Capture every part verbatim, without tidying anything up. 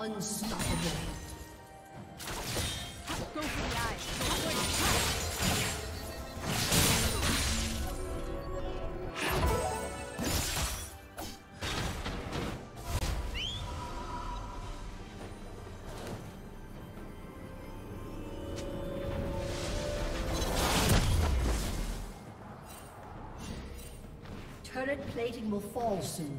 Unstoppable. Go for the eyes. Turret plating will fall soon.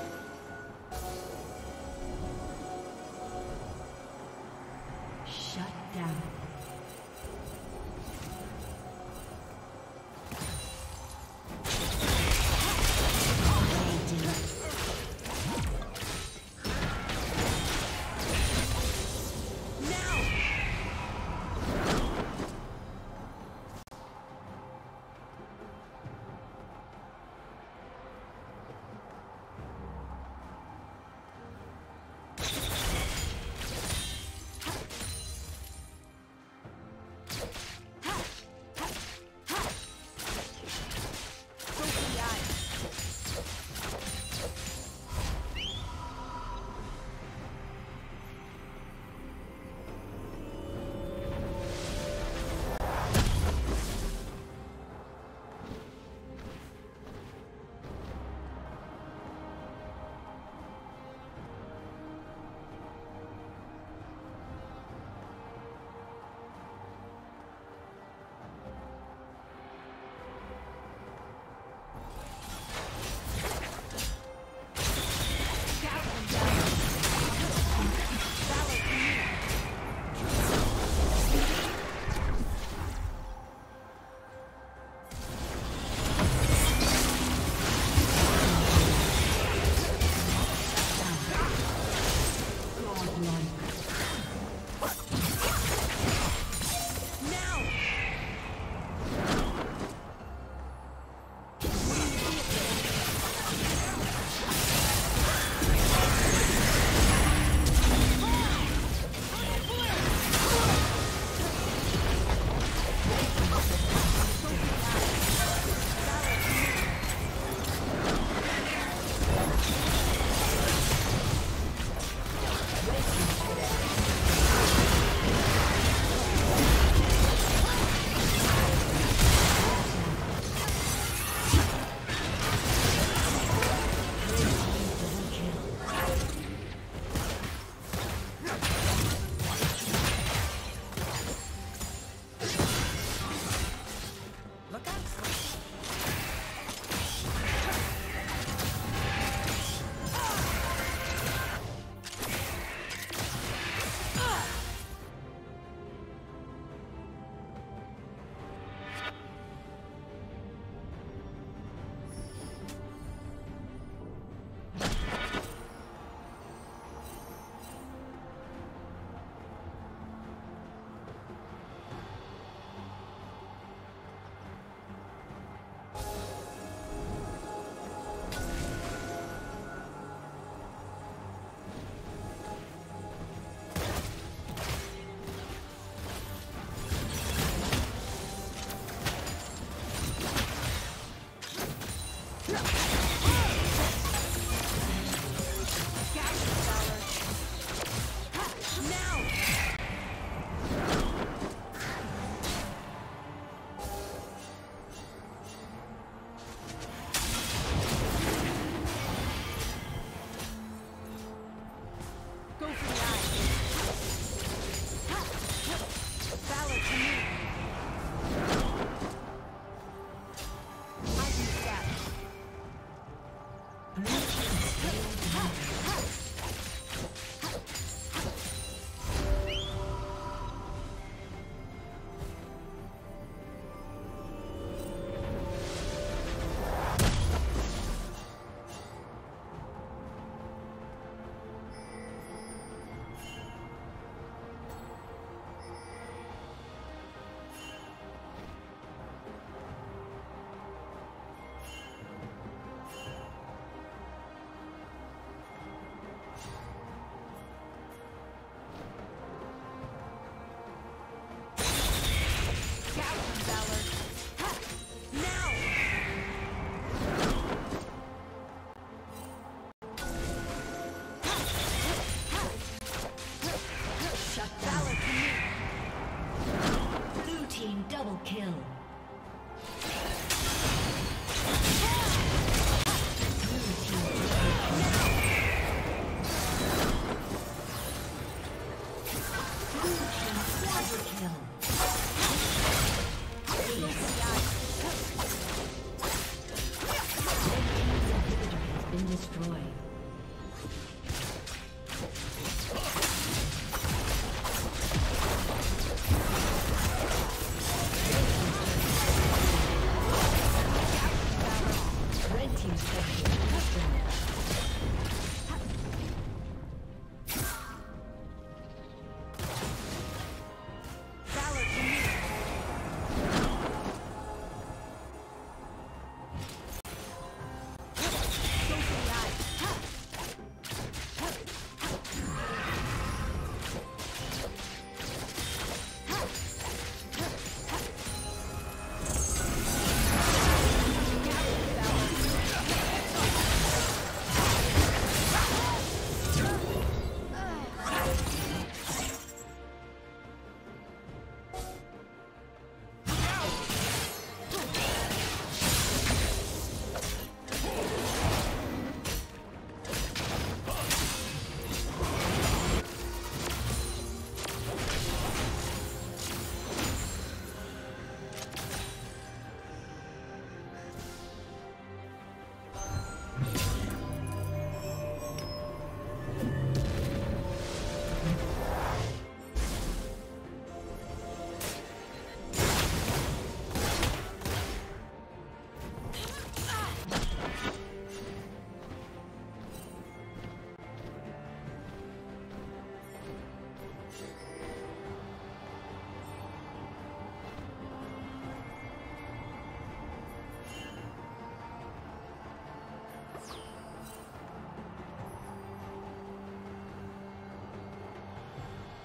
Shut down.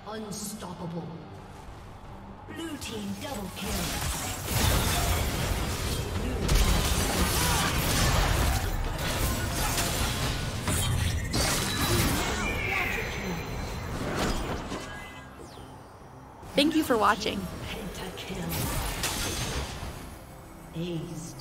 Unstoppable. Blue team double kill. Blue team. Thank you for watching. Pentakill. Ace.